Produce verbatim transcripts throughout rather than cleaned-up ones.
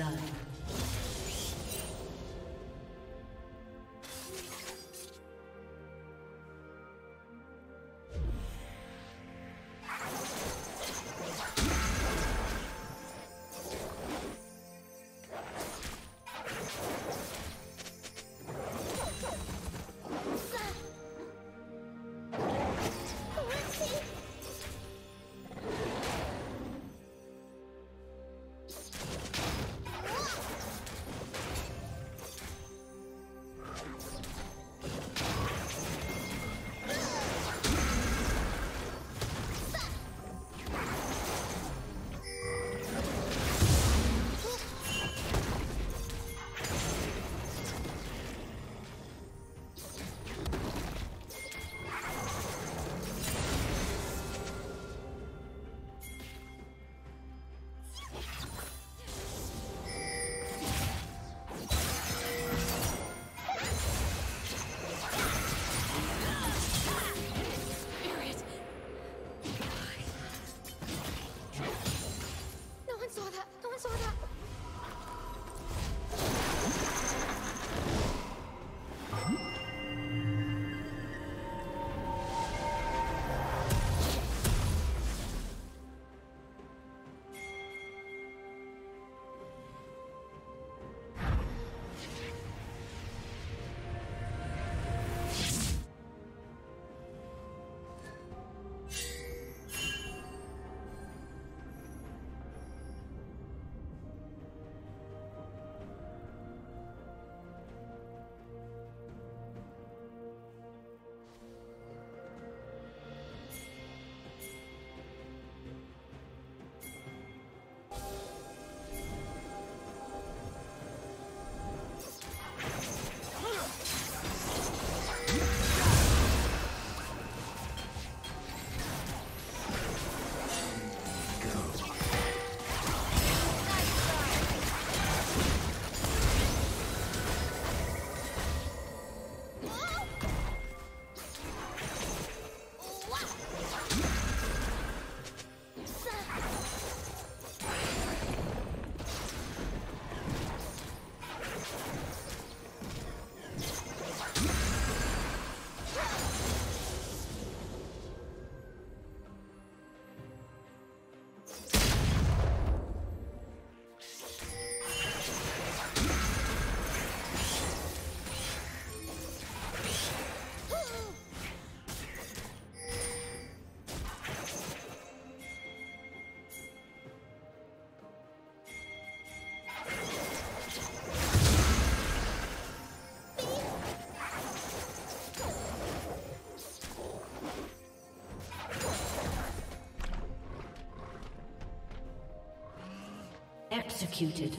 blood. Executed.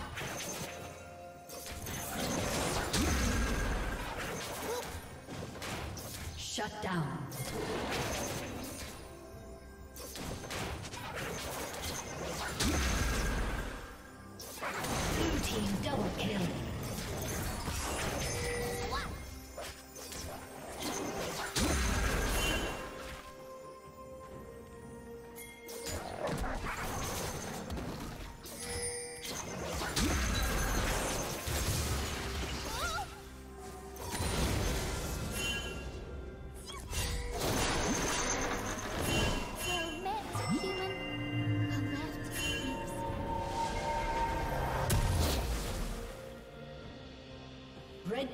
Shut down. Blue team double kill. Red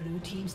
Blue team's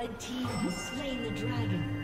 Red team has slain the dragon.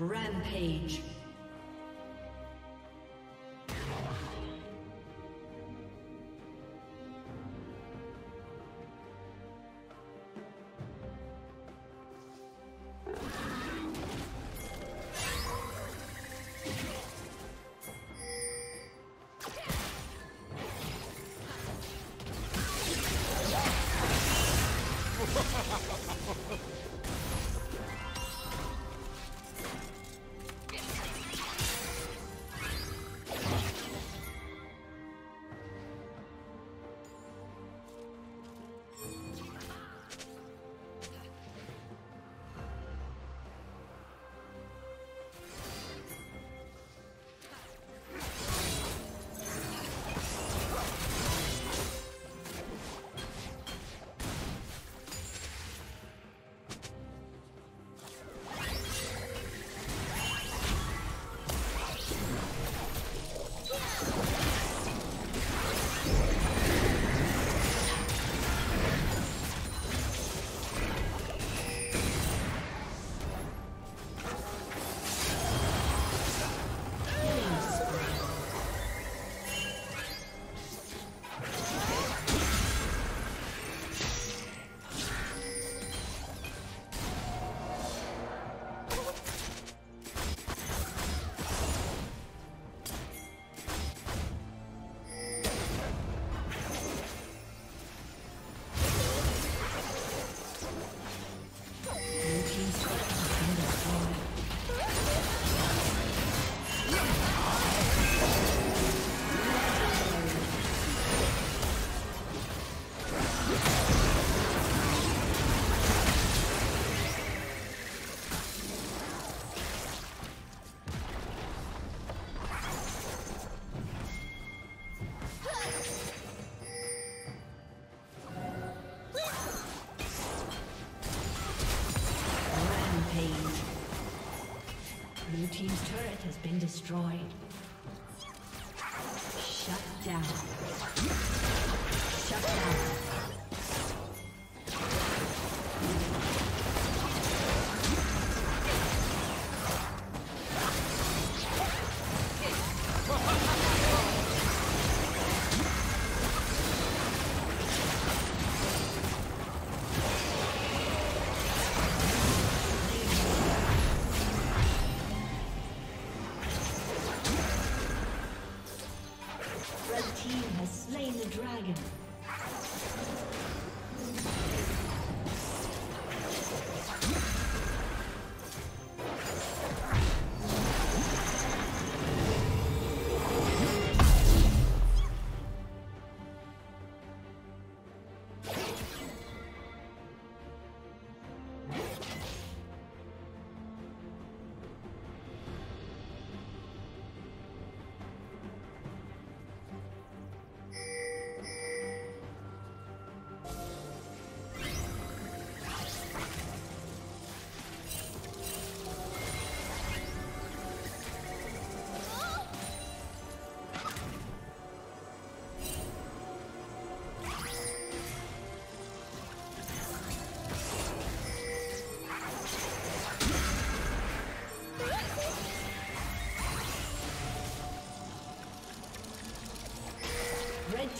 Rampage. Blue team's turret has been destroyed. Shut down. Shut down.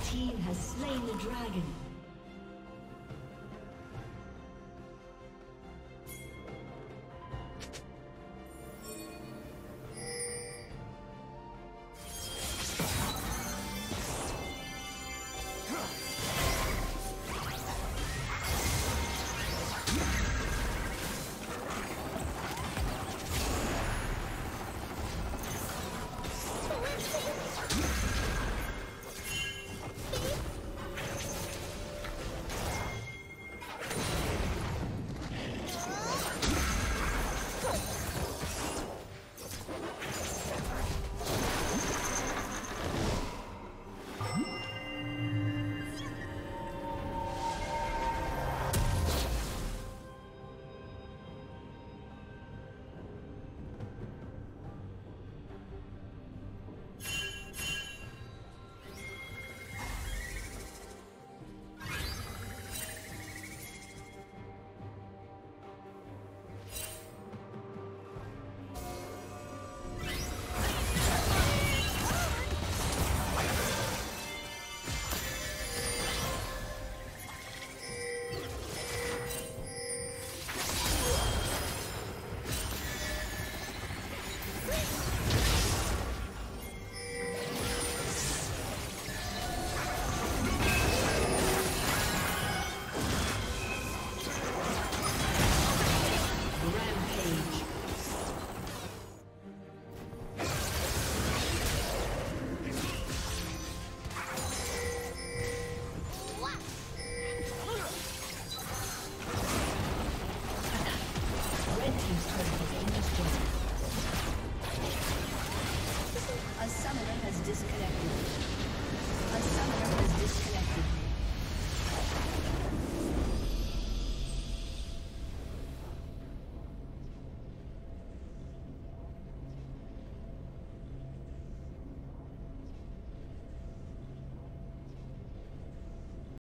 The team has slain the dragon.